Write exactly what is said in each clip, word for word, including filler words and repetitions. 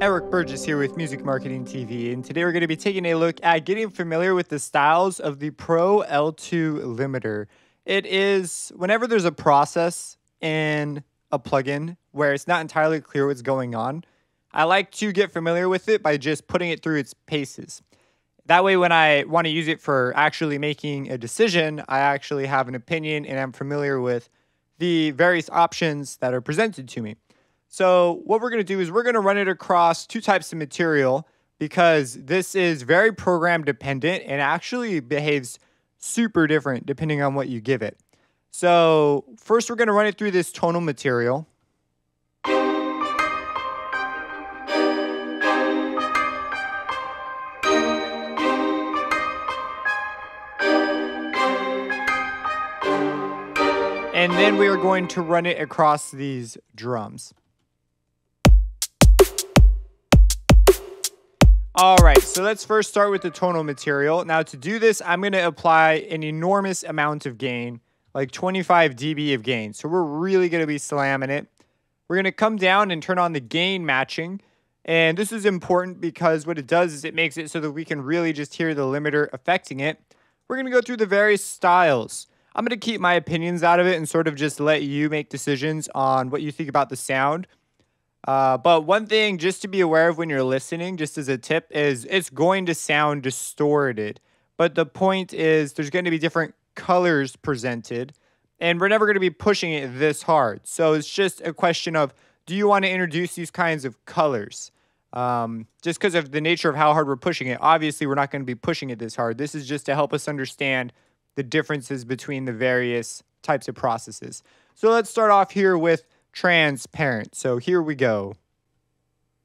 Eric Burgess here with Music Marketing T V, and today we're going to be taking a look at getting familiar with the styles of the Pro L two limiter. It is whenever there's a process in a plugin where it's not entirely clear what's going on, I like to get familiar with it by just putting it through its paces. That way when I want to use it for actually making a decision, I actually have an opinion and I'm familiar with the various options that are presented to me. So what we're going to do is we're going to run it across two types of material because this is very program dependent and actually behaves super different depending on what you give it. So first we're going to run it through this tonal material. And then we are going to run it across these drums. All right, so let's first start with the tonal material. Now to do this, I'm gonna apply an enormous amount of gain, like twenty-five D B of gain. So we're really gonna be slamming it. We're gonna come down and turn on the gain matching. And this is important because what it does is it makes it so that we can really just hear the limiter affecting it. We're gonna go through the various styles. I'm going to keep my opinions out of it and sort of just let you make decisions on what you think about the sound. Uh, but one thing just to be aware of when you're listening, just as a tip, is it's going to sound distorted. But the point is there's going to be different colors presented, and we're never going to be pushing it this hard. So it's just a question of, do you want to introduce these kinds of colors? Um, just because of the nature of how hard we're pushing it, obviously we're not going to be pushing it this hard. This is just to help us understand the differences between the various types of processes. So let's start off here with transparent. So here we go.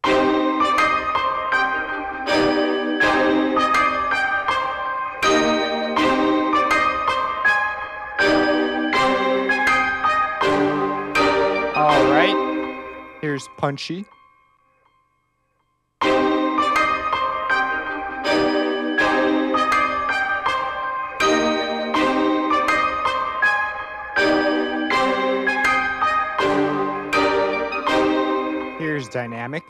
All right, here's punchy. Here's dynamic.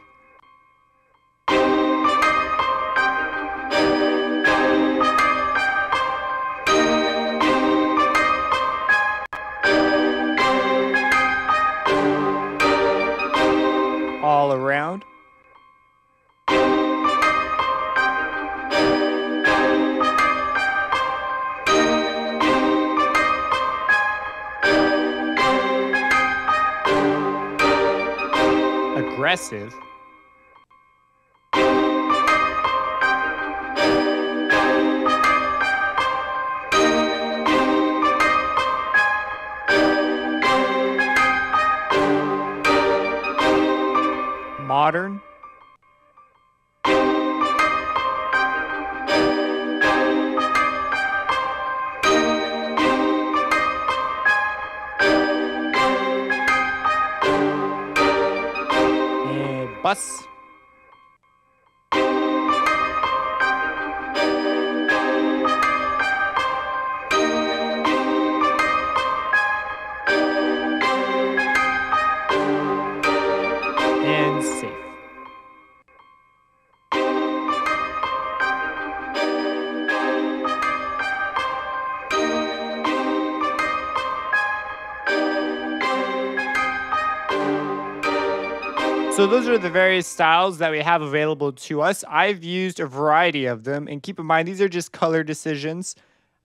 All around. Aggressive. Modern. Bus. And safe. So those are the various styles that we have available to us. I've used a variety of them, and keep in mind, these are just color decisions.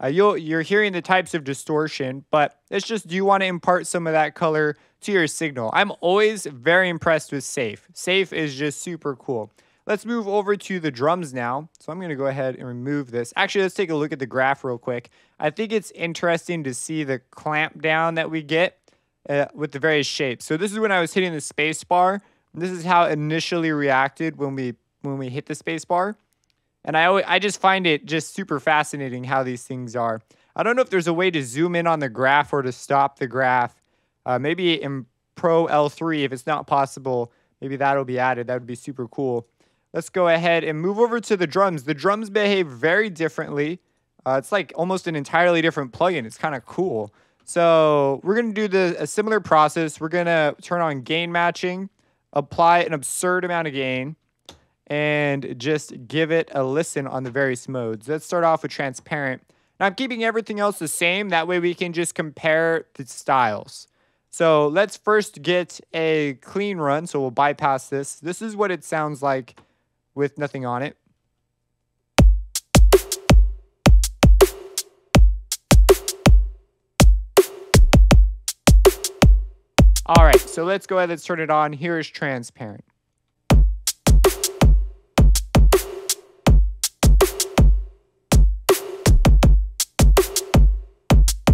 Uh, you'll, you're hearing the types of distortion, but it's just, do you want to impart some of that color to your signal? I'm always very impressed with Safe. Safe is just super cool. Let's move over to the drums now. So I'm going to go ahead and remove this. Actually, let's take a look at the graph real quick. I think it's interesting to see the clamp down that we get uh, with the various shapes. So this is when I was hitting the space bar. This is how it initially reacted when we when we hit the space bar. And I, always, I just find it just super fascinating how these things are. I don't know if there's a way to zoom in on the graph or to stop the graph. Uh, maybe in Pro L three, if it's not possible, maybe that'll be added. That would be super cool. Let's go ahead and move over to the drums. The drums behave very differently. Uh, it's like almost an entirely different plugin. It's kind of cool. So we're going to do the, a similar process. We're going to turn on gain matching. Apply an absurd amount of gain. and just give it a listen on the various modes. Let's start off with transparent. Now I'm keeping everything else the same. That way we can just compare the styles. So let's first get a clean run. So we'll bypass this. This is what it sounds like with nothing on it. All right, so let's go ahead and turn it on. Here is transparent.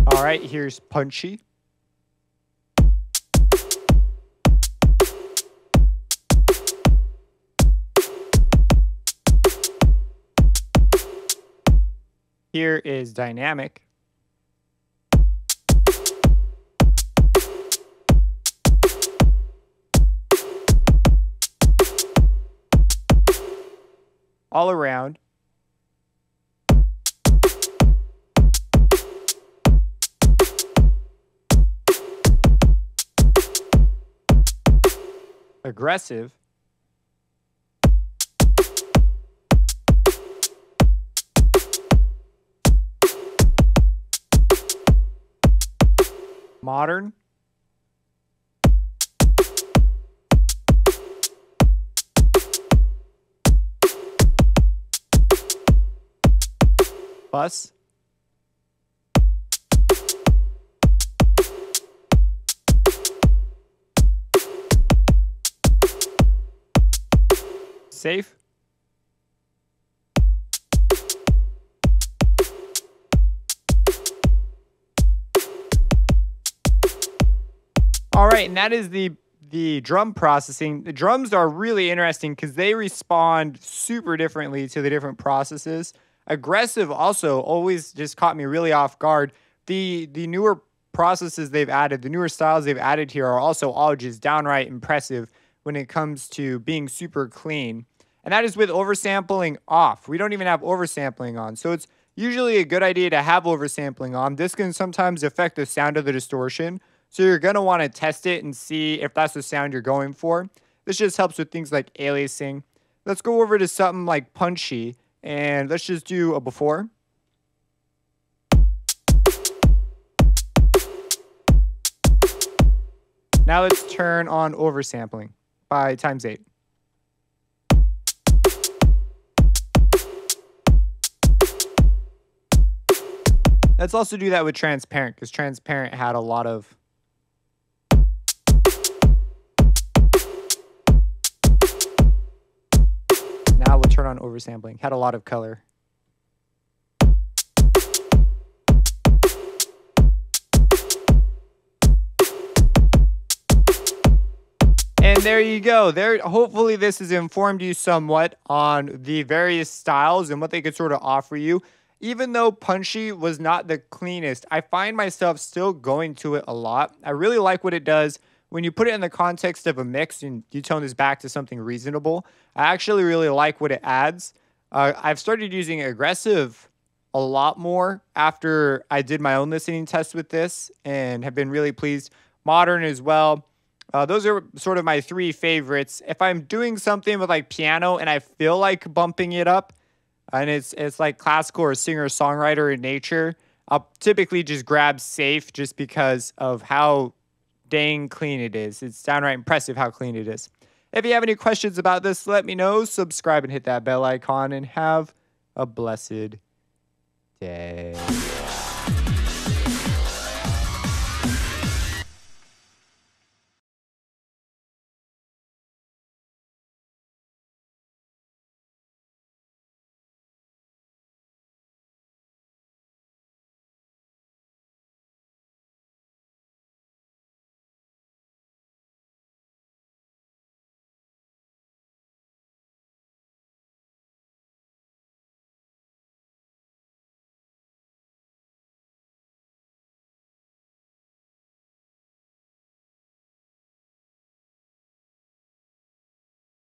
All right, here's punchy. Here is dynamic. All around. Aggressive. Modern. Bus. Safe. All right, and that is the the drum processing. The drums are really interesting because they respond super differently to the different processes. Aggressive also always just caught me really off guard. The the newer processes they've added, the newer styles they've added here are also all just downright impressive when it comes to being super clean. And that is with oversampling off. We don't even have oversampling on. So it's usually a good idea to have oversampling on. This can sometimes affect the sound of the distortion. So you're gonna wanna test it and see if that's the sound you're going for. This just helps with things like aliasing. Let's go over to something like punchy. And let's just do a before. Now let's turn on oversampling by times eight. Let's also do that with transparent because transparent had a lot of. Now we'll turn on oversampling. Had a lot of color. And there you go. There. Hopefully this has informed you somewhat on the various styles and what they could sort of offer you. Even though punchy was not the cleanest, I find myself still going to it a lot. I really like what it does. When you put it in the context of a mix and you tone this back to something reasonable, I actually really like what it adds. Uh, I've started using aggressive a lot more after I did my own listening test with this and have been really pleased. Modern as well. Uh, those are sort of my three favorites. If I'm doing something with like piano and I feel like bumping it up and it's, it's like classical or singer-songwriter in nature, I'll typically just grab safe just because of how dang clean it is. It's downright impressive how clean it is. If you have any questions about this, let me know. Subscribe and hit that bell icon and have a blessed day.